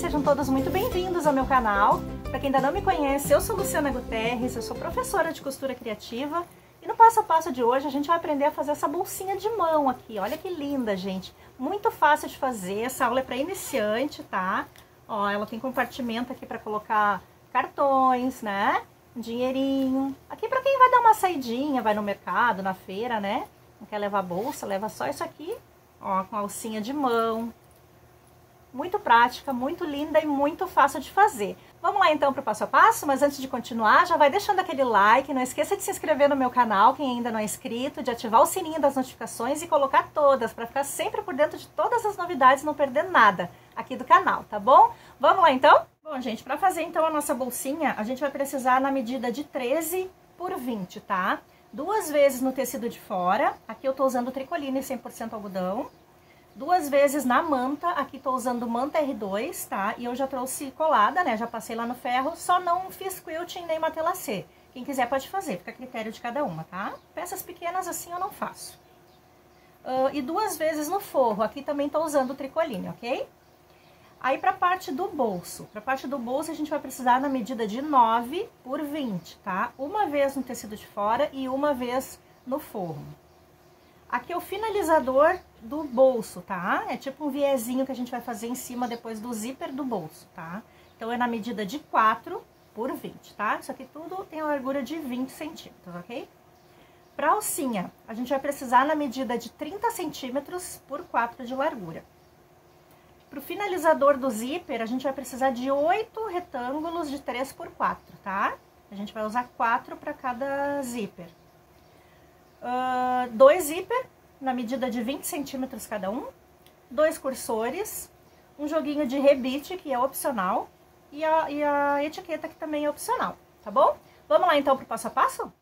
Sejam todos muito bem-vindos ao meu canal. Para quem ainda não me conhece, eu sou Luciana Guterres, eu sou professora de costura criativa e no passo a passo de hoje a gente vai aprender a fazer essa bolsinha de mão aqui. Olha que linda, gente! Muito fácil de fazer, essa aula é para iniciante, tá? Ó, ela tem compartimento aqui para colocar cartões, né? Dinheirinho. Aqui para quem vai dar uma saidinha, vai no mercado, na feira, né? Não quer levar bolsa, leva só isso aqui, ó, com alcinha de mão. Muito prática, muito linda e muito fácil de fazer. Vamos lá então para o passo a passo, mas antes de continuar, já vai deixando aquele like, não esqueça de se inscrever no meu canal, quem ainda não é inscrito, de ativar o sininho das notificações e colocar todas, para ficar sempre por dentro de todas as novidades e não perder nada aqui do canal, tá bom? Vamos lá então? Bom, gente, para fazer então a nossa bolsinha, a gente vai precisar na medida de 13 por 20, tá? Duas vezes no tecido de fora, aqui eu tô usando tricoline 100% algodão. Duas vezes na manta, aqui tô usando manta R2, tá? E eu já trouxe colada, né? Já passei lá no ferro, só não fiz quilting nem matelassé. Quem quiser pode fazer, fica a critério de cada uma, tá? Peças pequenas assim eu não faço. E duas vezes no forro, aqui também tô usando tricoline, ok? Aí pra parte do bolso. Pra parte do bolso a gente vai precisar na medida de 9 por 20, tá? Uma vez no tecido de fora e uma vez no forro. Aqui é o finalizador do bolso, tá? É tipo um viezinho que a gente vai fazer em cima depois do zíper do bolso, tá? Então, é na medida de 4 por 20, tá? Isso aqui tudo tem uma largura de 20 centímetros, ok? Pra alcinha, a gente vai precisar na medida de 30 centímetros por 4 de largura. Pro finalizador do zíper, a gente vai precisar de 8 retângulos de 3 por 4, tá? A gente vai usar 4 pra cada zíper. 2 zíper, na medida de 20 centímetros cada um, 2 cursores, um joguinho de rebite, que é opcional, e a etiqueta, que também é opcional, tá bom? Vamos lá, então, pro passo a passo?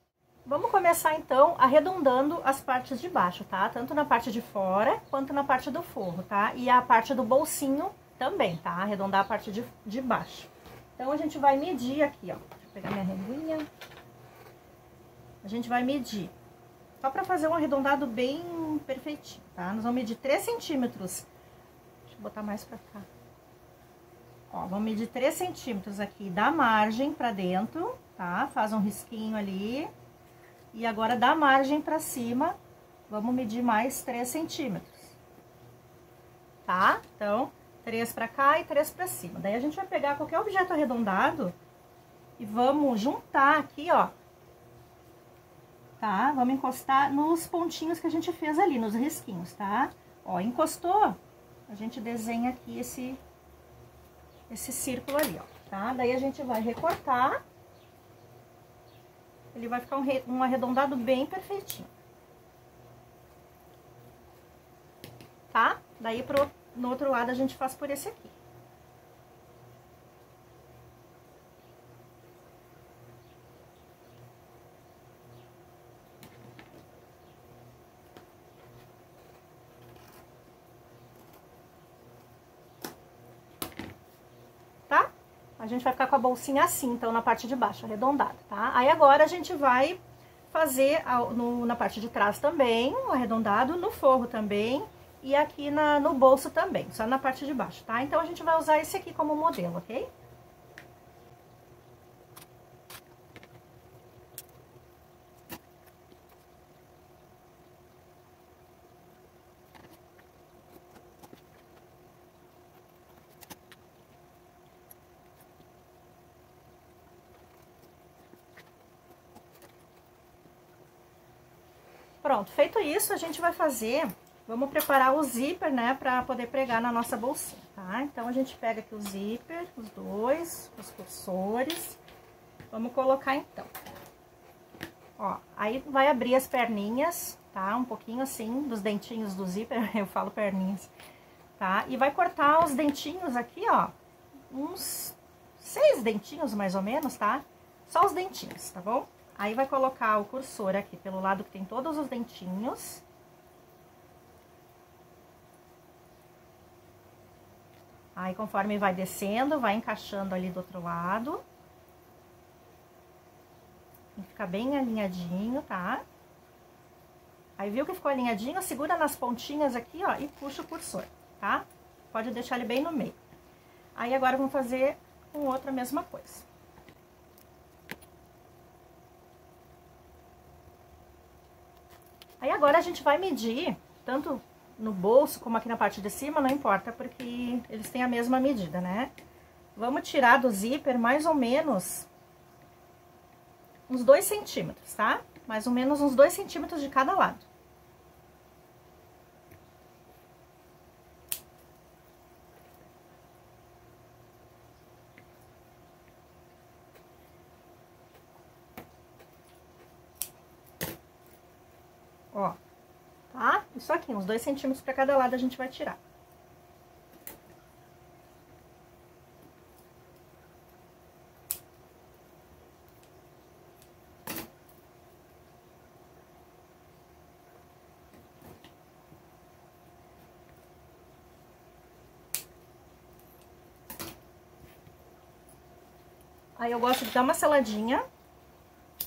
Vamos começar, então, arredondando as partes de baixo, tá? Tanto na parte de fora, quanto na parte do forro, tá? E a parte do bolsinho também, tá? Arredondar a parte de baixo. Então, a gente vai medir aqui, ó. Deixa eu pegar minha reguinha. A gente vai medir. Só pra fazer um arredondado bem perfeitinho, tá? Nós vamos medir 3 centímetros. Deixa eu botar mais pra cá. Ó, vamos medir 3 centímetros aqui da margem pra dentro, tá? Faz um risquinho ali. E agora, da margem pra cima, vamos medir mais 3 centímetros. Tá? Então, 3 pra cá e 3 pra cima. Daí, a gente vai pegar qualquer objeto arredondado e vamos juntar aqui, ó. Tá? Vamos encostar nos pontinhos que a gente fez ali, nos risquinhos, tá? Ó, encostou, a gente desenha aqui esse círculo ali, ó, tá? Daí a gente vai recortar, ele vai ficar um arredondado bem perfeitinho. Tá? Daí no outro lado a gente faz por esse aqui. A gente vai ficar com a bolsinha assim, então, na parte de baixo, arredondada, tá? Aí, agora, a gente vai fazer na parte de trás também, um arredondado, no forro também, e aqui no bolso também, só na parte de baixo, tá? Então, a gente vai usar esse aqui como modelo, ok? Pronto, feito isso, a gente vai fazer, vamos preparar o zíper, né, pra poder pregar na nossa bolsinha, tá? Então, a gente pega aqui o zíper, os dois, os cursores, vamos colocar então. Ó, aí vai abrir as perninhas, tá? Um pouquinho assim, dos dentinhos do zíper, eu falo perninhas, tá? E vai cortar os dentinhos aqui, ó, uns 6 dentinhos mais ou menos, tá? Só os dentinhos, tá bom? Aí, vai colocar o cursor aqui pelo lado que tem todos os dentinhos. Aí, conforme vai descendo, vai encaixando ali do outro lado. Tem que ficar bem alinhadinho, tá? Aí, viu que ficou alinhadinho? Segura nas pontinhas aqui, ó, e puxa o cursor, tá? Pode deixar ele bem no meio. Aí agora vamos fazer com o outro a mesma coisa. Aí agora a gente vai medir, tanto no bolso como aqui na parte de cima, não importa, porque eles têm a mesma medida, né? Vamos tirar do zíper mais ou menos uns 2 centímetros, tá? Mais ou menos uns 2 centímetros de cada lado. Ó, tá? Isso aqui, uns 2 centímetros pra cada lado a gente vai tirar. Aí eu gosto de dar uma seladinha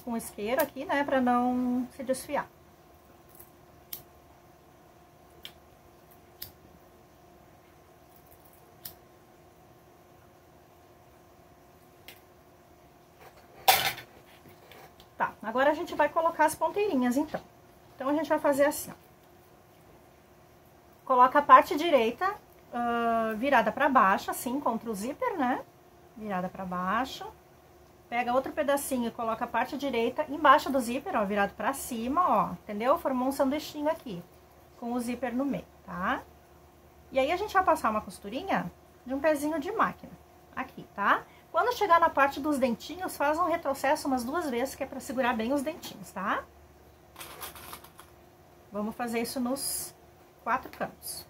com isqueiro aqui, né, pra não se desfiar. Tá, agora a gente vai colocar as ponteirinhas, então. Então, a gente vai fazer assim, ó. Coloca a parte direita virada pra baixo, assim, contra o zíper, né, virada pra baixo. Pega outro pedacinho e coloca a parte direita embaixo do zíper, ó, virado pra cima, ó, entendeu? Formou um sanduichinho aqui, com o zíper no meio, tá? E aí, a gente vai passar uma costurinha de um pezinho de máquina, aqui, tá? Quando chegar na parte dos dentinhos, faz um retrocesso umas 2 vezes, que é pra segurar bem os dentinhos, tá? Vamos fazer isso nos 4 cantos.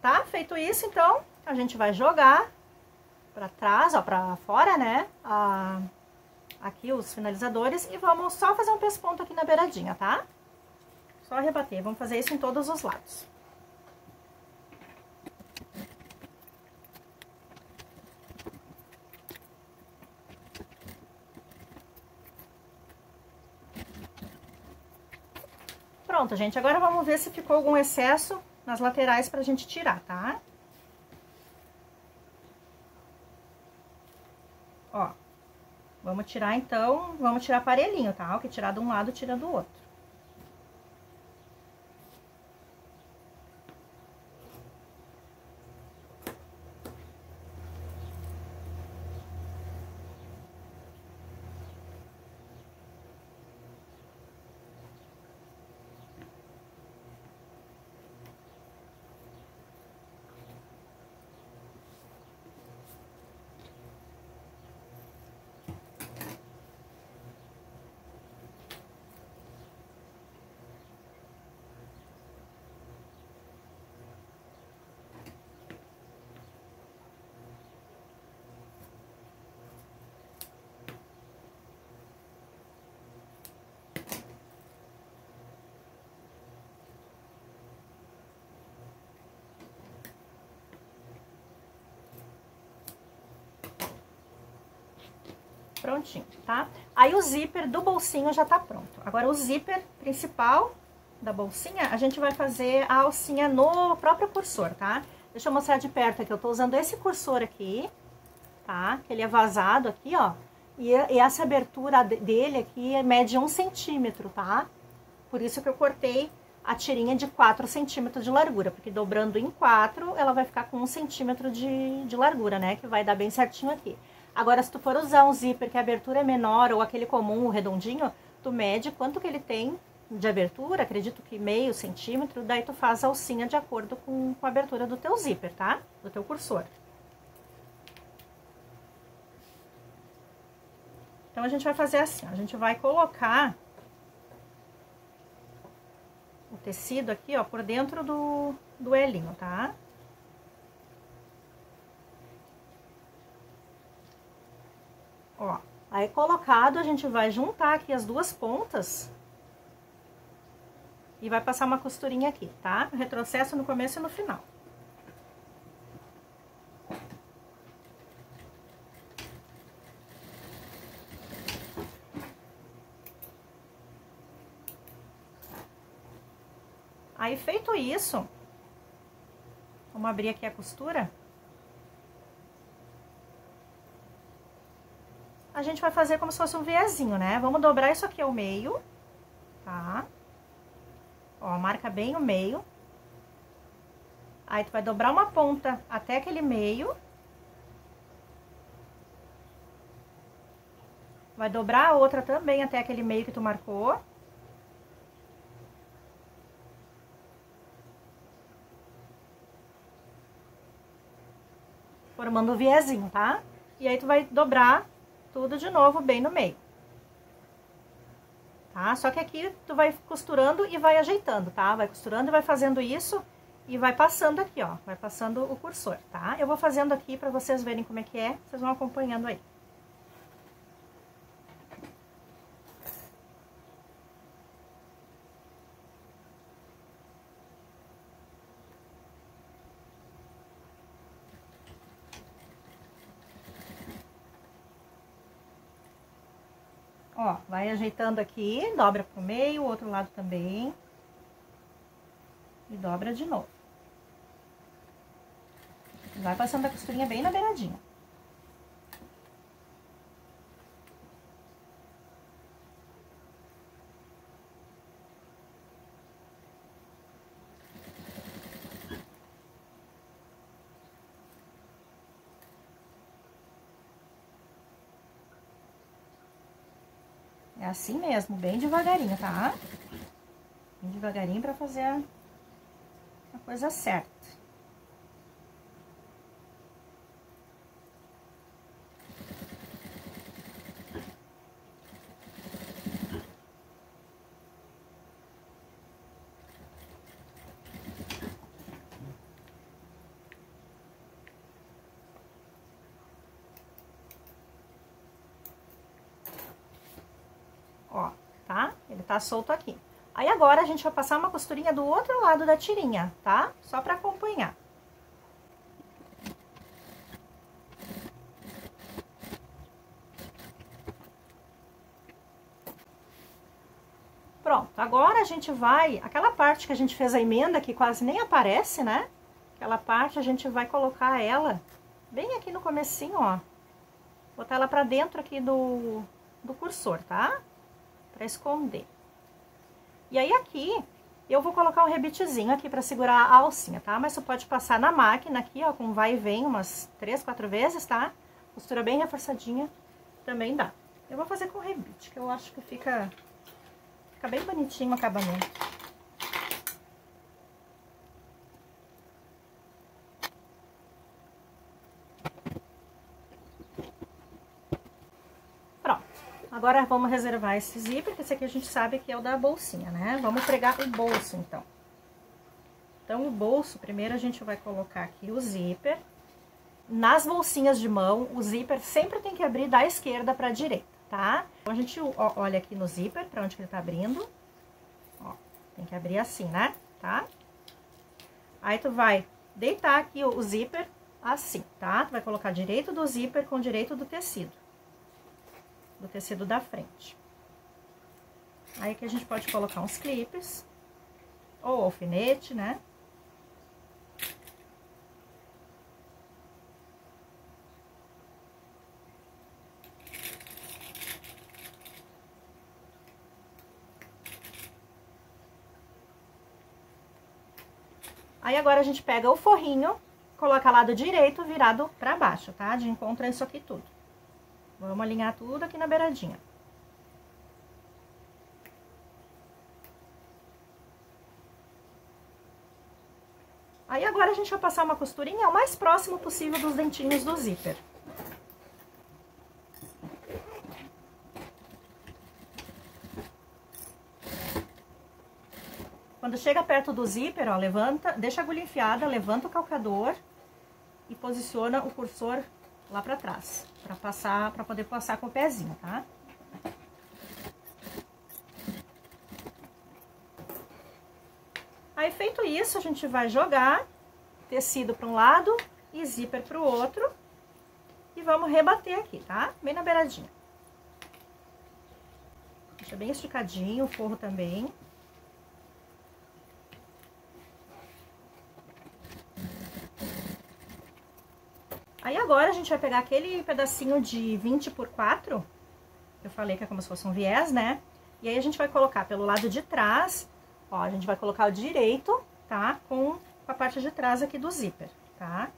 Tá? Feito isso, então, a gente vai jogar pra trás, ó, pra fora, né, aqui os finalizadores, e vamos só fazer um pesponto aqui na beiradinha, tá? Só rebater, vamos fazer isso em todos os lados. Pronto, gente, agora vamos ver se ficou algum excesso nas laterais pra gente tirar, tá? Ó, vamos tirar então, vamos tirar parelhinho, tá? O que tirar de um lado, tira do outro. Prontinho, tá? Aí o zíper do bolsinho já tá pronto. Agora, o zíper principal da bolsinha, a gente vai fazer a alcinha no próprio cursor, tá? Deixa eu mostrar de perto aqui, eu tô usando esse cursor aqui, tá? Que ele é vazado aqui, ó. E essa abertura dele aqui mede 1 centímetro, tá? Por isso que eu cortei a tirinha de 4 centímetros de largura, porque dobrando em 4, ela vai ficar com 1 centímetro de largura, né? Que vai dar bem certinho aqui. Agora, se tu for usar um zíper que a abertura é menor, ou aquele comum, o redondinho, tu mede quanto que ele tem de abertura, acredito que meio centímetro, daí tu faz a alcinha de acordo com a abertura do teu zíper, tá? Do teu cursor. Então, a gente vai fazer assim, a gente vai colocar o tecido aqui, ó, por dentro do elinho, tá? Ó, aí colocado, a gente vai juntar aqui as 2 pontas E vai passar uma costurinha aqui, tá? Retrocesso no começo e no final. Aí, feito isso, vamos abrir aqui a costura. A gente vai fazer como se fosse um viezinho, né? Vamos dobrar isso aqui ao meio, tá? Ó, marca bem o meio. Aí, tu vai dobrar uma ponta até aquele meio. Vai dobrar a outra também até aquele meio que tu marcou. Formando o viezinho, tá? E aí, tu vai dobrar tudo de novo bem no meio. Tá? Só que aqui, tu vai costurando e vai ajeitando, tá? Vai costurando e vai fazendo isso e vai passando aqui, ó. Vai passando o cursor, tá? Eu vou fazendo aqui pra vocês verem como é que é. Vocês vão acompanhando aí. Ó, vai ajeitando aqui, dobra pro meio, o outro lado também. E dobra de novo. Vai passando a costurinha bem na beiradinha. É assim mesmo, bem devagarinho, tá? Bem devagarinho pra fazer a coisa certa. Ó, tá? Ele tá solto aqui. Aí, agora, a gente vai passar uma costurinha do outro lado da tirinha, tá? Só pra acompanhar. Pronto. Agora, a gente vai... Aquela parte que a gente fez a emenda, que quase nem aparece, né? Aquela parte, a gente vai colocar ela bem aqui no comecinho, ó. Botar ela pra dentro aqui do cursor, tá? Pra esconder. E aí, aqui, eu vou colocar um rebitezinho aqui pra segurar a alcinha, tá? Mas você pode passar na máquina aqui, ó, com vai e vem umas 3, 4 vezes, tá? Costura bem reforçadinha, também dá. Eu vou fazer com rebite, que eu acho que fica bem bonitinho o acabamento. Agora, vamos reservar esse zíper, que esse aqui a gente sabe que é o da bolsinha, né? Vamos pregar o bolso, então. Então, o bolso, primeiro a gente vai colocar aqui o zíper. Nas bolsinhas de mão, o zíper sempre tem que abrir da esquerda pra direita, tá? Então, a gente olha aqui no zíper, pra onde que ele tá abrindo. Ó, tem que abrir assim, né? Tá? Aí, tu vai deitar aqui o zíper assim, tá? Tu vai colocar direito do zíper com direito do tecido da frente. Aí, aqui a gente pode colocar uns clipes, ou alfinete, né? Aí, agora, a gente pega o forrinho, coloca lado direito virado pra baixo, tá? De encontro a isso aqui tudo. Vamos alinhar tudo aqui na beiradinha. Aí, agora, a gente vai passar uma costurinha o mais próximo possível dos dentinhos do zíper. Quando chega perto do zíper, ó, levanta, deixa a agulha enfiada, levanta o calcador e posiciona o cursor lá pra trás, pra poder passar com o pezinho, tá? Aí, feito isso, a gente vai jogar tecido para um lado e zíper para o outro. E vamos rebater aqui, tá? Bem na beiradinha. Deixa bem esticadinho, o forro também. Aí, agora, a gente vai pegar aquele pedacinho de 20x4. Eu falei que é como se fosse um viés, né? E aí, a gente vai colocar pelo lado de trás, ó, a gente vai colocar o direito, tá? Com a parte de trás aqui do zíper, tá?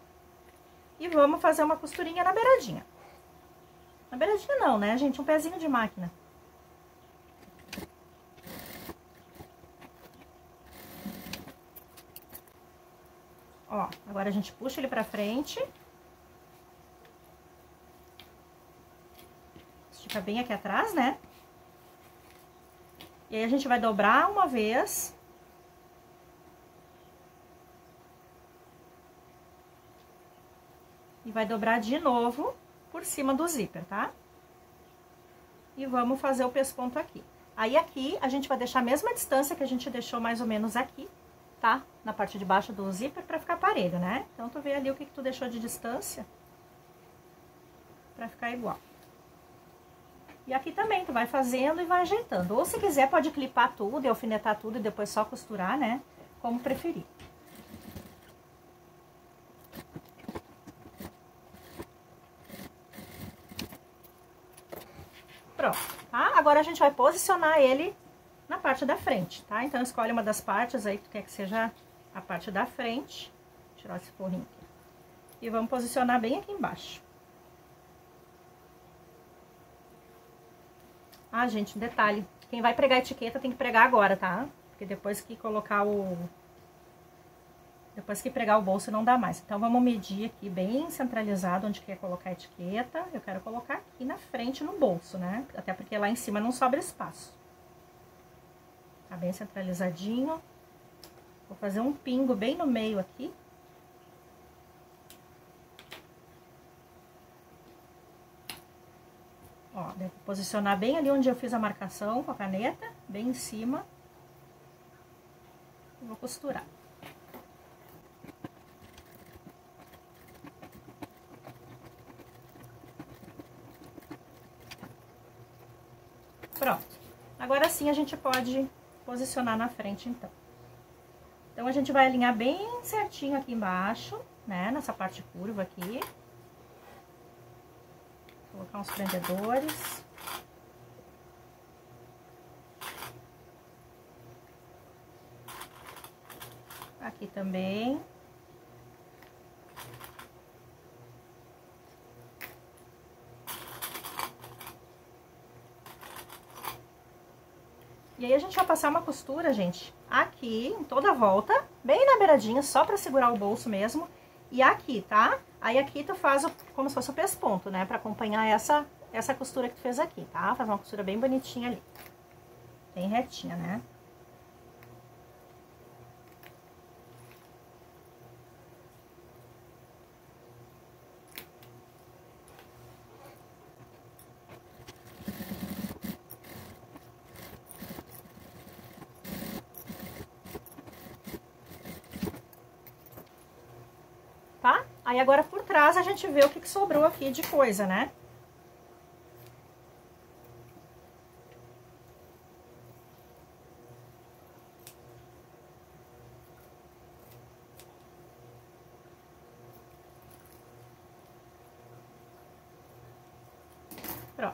E vamos fazer uma costurinha na beiradinha. Na beiradinha não, né, gente? Um pezinho de máquina. Ó, agora a gente puxa ele pra frente. Estica bem aqui atrás, né? E aí, a gente vai dobrar uma vez. E vai dobrar de novo por cima do zíper, tá? E vamos fazer o pesponto aqui. Aí, aqui, a gente vai deixar a mesma distância que a gente deixou mais ou menos aqui, tá? Na parte de baixo do zíper, pra ficar parelho, né? Então, tu vê ali o que tu deixou de distância pra ficar igual. E aqui também, tu vai fazendo e vai ajeitando. Ou, se quiser, pode clipar tudo e alfinetar tudo e depois só costurar, né? Como preferir. Pronto, tá? Agora, a gente vai posicionar ele na parte da frente, tá? Então, escolhe uma das partes aí que tu quer que seja a parte da frente. Vou tirar esse forrinho aqui. E vamos posicionar bem aqui embaixo. Ah, gente, um detalhe. Quem vai pregar a etiqueta tem que pregar agora, tá? Porque depois que colocar o... Depois que pregar o bolso não dá mais. Então, vamos medir aqui bem centralizado onde quer colocar a etiqueta. Eu quero colocar aqui na frente no bolso, né? Até porque lá em cima não sobra espaço. Tá bem centralizadinho. Vou fazer um pingo bem no meio aqui. Ó, devo posicionar bem ali onde eu fiz a marcação com a caneta, bem em cima. E vou costurar. Pronto. Agora sim a gente pode posicionar na frente, então. Então, a gente vai alinhar bem certinho aqui embaixo, né? Nessa parte curva aqui. Colocar uns prendedores. Aqui também. E aí, a gente vai passar uma costura, gente, aqui, em toda a volta, bem na beiradinha, só pra segurar o bolso mesmo. E aqui, tá? Aí, aqui, tu faz como se fosse o pesponto, né? Pra acompanhar essa costura que tu fez aqui, tá? Faz uma costura bem bonitinha ali. Bem retinha, né? Aí, agora, por trás, a gente vê o que sobrou aqui de coisa, né? Pronto.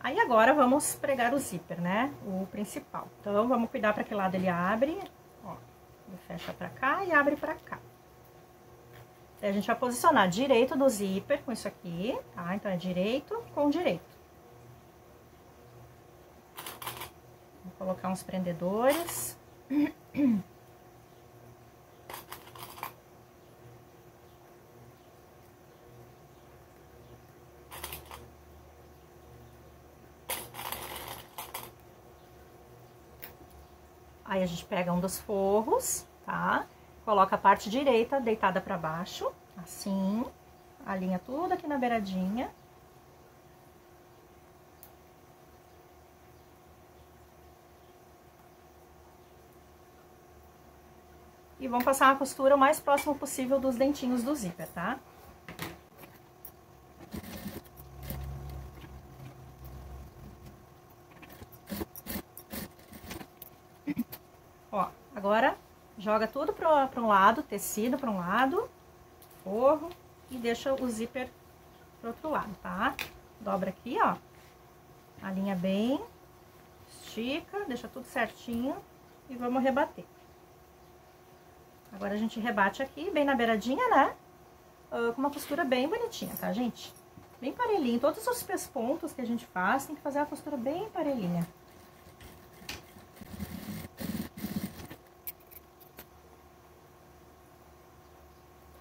Aí, agora, vamos pregar o zíper, né? O principal. Então, vamos cuidar para que lado ele abre. Ó, ele fecha pra cá e abre pra cá. A gente vai posicionar direito do zíper com isso aqui, tá? Então, é direito com direito. Vou colocar uns prendedores. Aí, a gente pega um dos forros, tá? Coloca a parte direita deitada pra baixo, assim, alinha tudo aqui na beiradinha. E vamos passar uma costura o mais próximo possível dos dentinhos do zíper, tá? Ó, agora joga tudo para um lado, tecido para um lado, forro, e deixa o zíper pro outro lado, tá? Dobra aqui, ó, alinha bem, estica, deixa tudo certinho e vamos rebater. Agora a gente rebate aqui, bem na beiradinha, né? Com uma costura bem bonitinha, tá, gente? Bem parelhinho. Todos os pespontos que a gente faz, tem que fazer a costura bem parelhinha.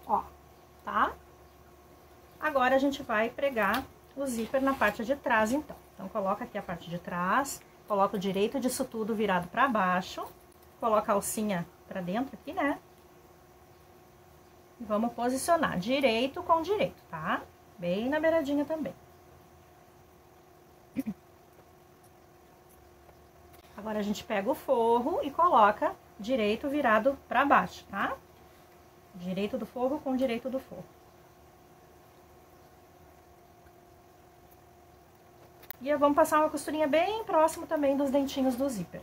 Ó, tá? Agora a gente vai pregar o zíper na parte de trás, então. Então, coloca aqui a parte de trás, coloca o direito disso tudo virado pra baixo, coloca a alcinha pra dentro aqui, né? Vamos posicionar direito com direito, tá? Bem na beiradinha também. Agora a gente pega o forro e coloca direito virado pra baixo, tá? Direito do forro com direito do forro. E vamos passar uma costurinha bem próximo também dos dentinhos do zíper.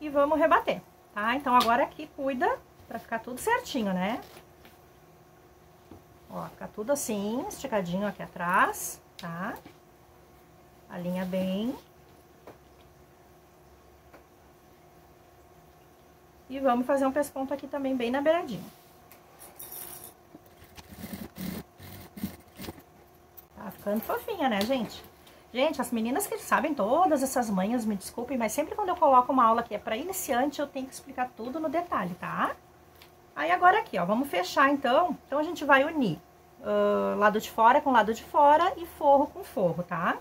E vamos rebater, tá? Então, agora aqui, cuida pra ficar tudo certinho, né? Ó, fica tudo assim, esticadinho aqui atrás, tá? Alinha bem. E vamos fazer um pesponto aqui também, bem na beiradinha. Tá ficando fofinha, né, gente? Gente, as meninas que sabem todas essas manhas, me desculpem, mas sempre quando eu coloco uma aula que é pra iniciante, eu tenho que explicar tudo no detalhe, tá? Aí, agora aqui, ó, vamos fechar, então. Então, a gente vai unir lado de fora com lado de fora e forro com forro, tá?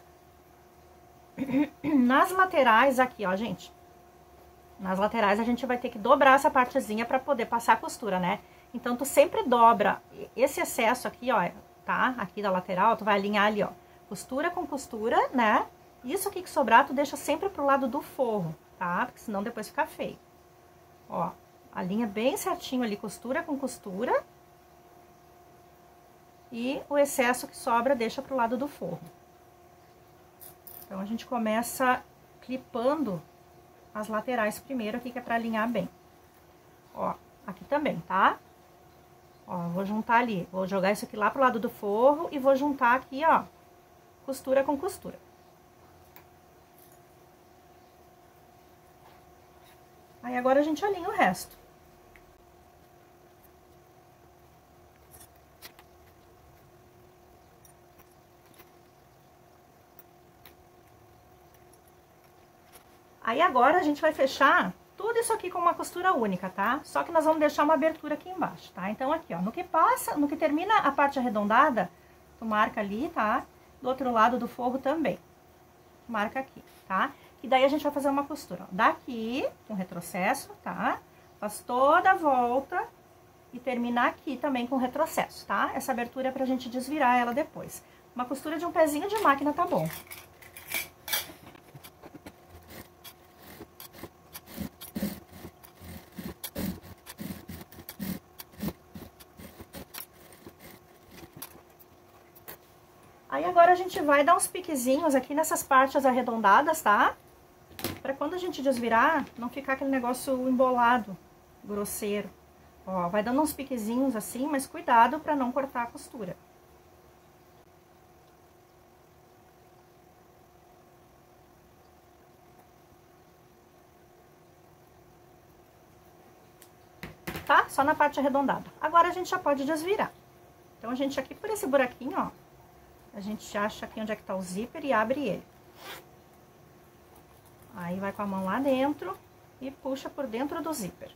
Nas laterais aqui, ó, gente, nas laterais a gente vai ter que dobrar essa partezinha pra poder passar a costura, né? Então, tu sempre dobra esse excesso aqui, ó, tá? Aqui da lateral, tu vai alinhar ali, ó. Costura com costura, né? Isso aqui que sobrar, tu deixa sempre pro lado do forro, tá? Porque senão depois fica feio. Ó, alinha bem certinho ali, costura com costura. E o excesso que sobra, deixa pro lado do forro. Então, a gente começa clipando as laterais primeiro aqui, que é pra alinhar bem. Ó, aqui também, tá? Ó, vou juntar ali, vou jogar isso aqui lá pro lado do forro e vou juntar aqui, ó. Costura com costura. Aí, agora a gente alinha o resto. Aí, agora a gente vai fechar tudo isso aqui com uma costura única, tá? Só que nós vamos deixar uma abertura aqui embaixo, tá? Então, aqui, ó, no que termina a parte arredondada, tu marca ali, tá? Do outro lado do forro também. Marca aqui, tá? E daí a gente vai fazer uma costura, ó. Daqui, com retrocesso, tá? Faz toda a volta e termina aqui também com retrocesso, tá? Essa abertura é pra gente desvirar ela depois. Uma costura de um pezinho de máquina tá bom. Aí, agora a gente vai dar uns piquezinhos aqui nessas partes arredondadas, tá? Pra quando a gente desvirar, não ficar aquele negócio embolado, grosseiro. Ó, vai dando uns piquezinhos assim, mas cuidado pra não cortar a costura. Tá? Só na parte arredondada. Agora a gente já pode desvirar. Então, a gente aqui por esse buraquinho, ó. A gente acha aqui onde é que tá o zíper e abre ele. Aí, vai com a mão lá dentro e puxa por dentro do zíper.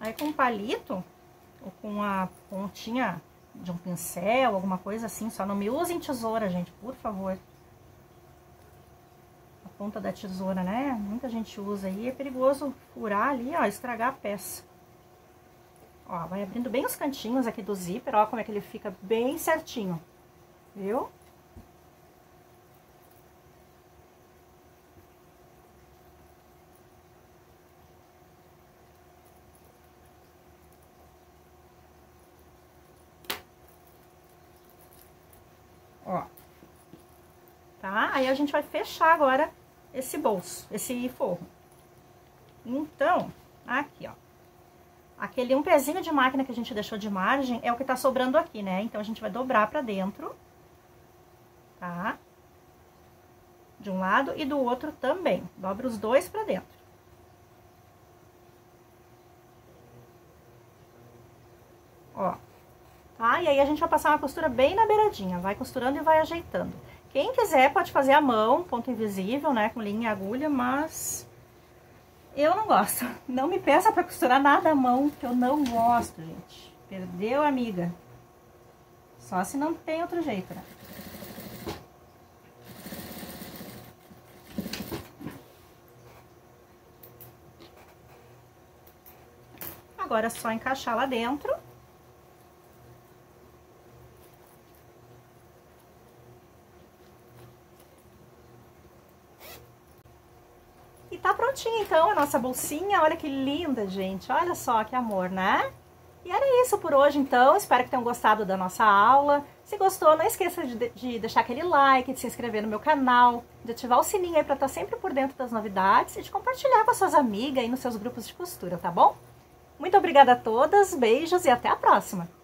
Aí com o palito, ou com a pontinha de um pincel, alguma coisa assim, só não me usem tesoura, gente, por favor. A ponta da tesoura, né? Muita gente usa aí, é perigoso furar ali, ó, estragar a peça. Ó, vai abrindo bem os cantinhos aqui do zíper, ó, como é que ele fica bem certinho, viu? Ó, tá? Aí a gente vai fechar agora esse bolso, esse forro. Então, aqui, ó. Aquele um pezinho de máquina que a gente deixou de margem é o que tá sobrando aqui, né? Então, a gente vai dobrar pra dentro, tá? De um lado e do outro também. Dobra os dois pra dentro. Ó, tá? E aí, a gente vai passar uma costura bem na beiradinha. Vai costurando e vai ajeitando. Quem quiser pode fazer à mão, ponto invisível, né? Com linha e agulha, mas... eu não gosto. Não me peça pra costurar nada à mão, que eu não gosto, gente. Perdeu, amiga? Só se não tem outro jeito, né? Agora é só encaixar lá dentro. Tá prontinha, então, a nossa bolsinha. Olha que linda, gente. Olha só que amor, né? E era isso por hoje, então. Espero que tenham gostado da nossa aula. Se gostou, não esqueça de deixar aquele like, de se inscrever no meu canal, de ativar o sininho aí pra estar sempre por dentro das novidades e de compartilhar com as suas amigas e nos seus grupos de costura, tá bom? Muito obrigada a todas, beijos e até a próxima!